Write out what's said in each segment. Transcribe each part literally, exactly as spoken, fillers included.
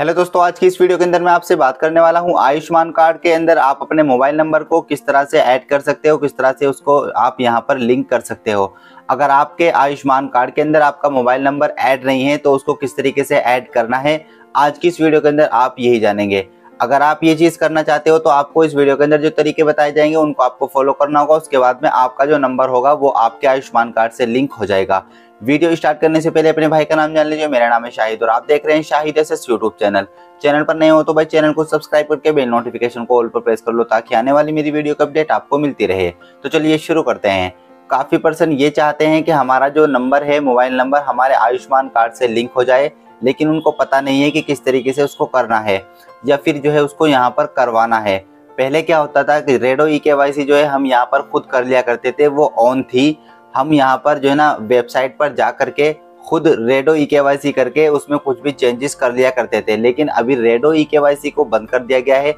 Hello दोस्तों, आज की इस वीडियो के अंदर मैं आपसे बात करने वाला हूं आयुष्मान कार्ड के अंदर आप अपने मोबाइल नंबर को किस तरह से ऐड कर सकते हो, किस तरह से उसको आप यहां पर लिंक कर सकते हो। अगर आपके आयुष्मान कार्ड के अंदर आपका मोबाइल नंबर ऐड नहीं है तो उसको किस तरीके से ऐड करना है, आज की इस वीडियो के अंदर आप यही जानेंगे। अगर आप ये चीज़ करना चाहते हो तो आपको इस वीडियो के अंदर जो तरीके बताए जाएंगे उनको आपको फॉलो करना होगा। उसके बाद में आपका जो नंबर होगा वो आपके आयुष्मान कार्ड से लिंक हो जाएगा। वीडियो स्टार्ट करने से पहले अपने भाई का नाम जान लीजिए। मेरा नाम है शाहिद और आप देख रहे हैं Shahid S S YouTube channel. Channel पर नए हो तो भाई चैनल को सब्सक्राइब करके बेल नोटिफिकेशन को ऑल पर प्रेस कर लो ताकि आने वाली मेरी वीडियो की अपडेट आपको मिलती रहे। तो चलिए शुरू करते हैं। काफ़ी पर्सन ये चाहते हैं कि हमारा जो नंबर है, मोबाइल नंबर, हमारे आयुष्मान कार्ड से लिंक हो जाए, लेकिन उनको पता नहीं है कि किस तरीके से उसको करना है या फिर जो है उसको यहाँ पर करवाना है। पहले क्या होता था कि रेडो ई के वाई सी जो है हम यहाँ पर खुद कर लिया करते थे, वो ऑन थी। हम यहाँ पर जो है ना वेबसाइट पर जा करके खुद रेडो ई के वाई सी करके उसमें कुछ भी चेंजेस कर लिया करते थे, लेकिन अभी रेडो ई के वाई सी को बंद कर दिया गया है।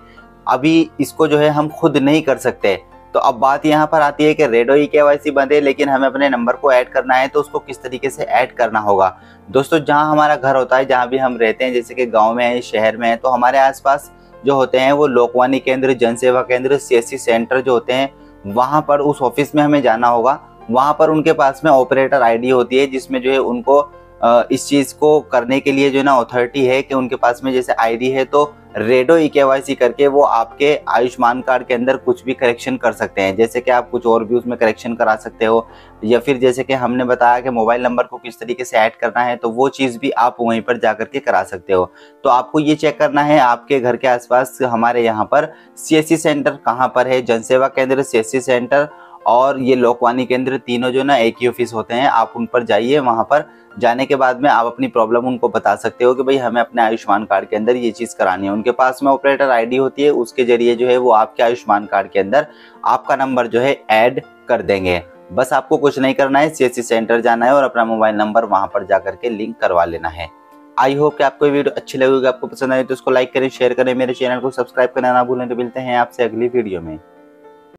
अभी इसको जो है हम खुद नहीं कर सकते। तो अब बात यहाँ पर आती है कि रेडो ई के वाई सी बंद है लेकिन हमें अपने नंबर को ऐड करना है तो उसको किस तरीके से ऐड करना होगा। दोस्तों, जहाँ हमारा घर होता है, जहाँ भी हम रहते हैं, जैसे कि गांव में है, शहर में है, तो हमारे आसपास जो होते हैं वो लोकवाणी केंद्र, जनसेवा केंद्र, सी एस सी सेंटर जो होते हैं, वहाँ पर उस ऑफिस में हमें जाना होगा। वहाँ पर उनके पास में ऑपरेटर आई डी होती है जिसमें जो है उनको इस चीज़ को करने के लिए जो है ना अथॉरिटी है कि उनके पास में जैसे आई डी है तो रेडो ई के वाई सी करके वो आपके आयुष्मान कार्ड के अंदर कुछ भी करेक्शन कर सकते हैं। जैसे कि आप कुछ और भी उसमें करेक्शन करा सकते हो, या फिर जैसे कि हमने बताया कि मोबाइल नंबर को किस तरीके से ऐड करना है तो वो चीज़ भी आप वहीं पर जा करके करा सकते हो। तो आपको ये चेक करना है आपके घर के आसपास हमारे यहाँ पर सी एस सी सेंटर कहाँ पर है। जनसेवा केंद्र, सी एस सी सेंटर और ये लोकवाणी केंद्र, तीनों जो ना एक ही ऑफिस होते हैं। आप उन पर जाइए, वहाँ पर जाने के बाद में आप अपनी प्रॉब्लम उनको बता सकते हो कि भाई हमें अपने आयुष्मान कार्ड के अंदर ये चीज़ करानी है। उनके पास में ऑपरेटर आईडी होती है, उसके जरिए जो है वो आपके आयुष्मान कार्ड के अंदर आपका नंबर जो है ऐड कर देंगे। बस आपको कुछ नहीं करना है, सी एस सी सेंटर जाना है और अपना मोबाइल नंबर वहाँ पर जा करके लिंक करवा लेना है। आई होप कि आपको ये वीडियो अच्छी लगेगी। आपको पसंद आए तो इसको लाइक करें, शेयर करें, मेरे चैनल को सब्सक्राइब करना ना भूलें। तो मिलते हैं आपसे अगली वीडियो में।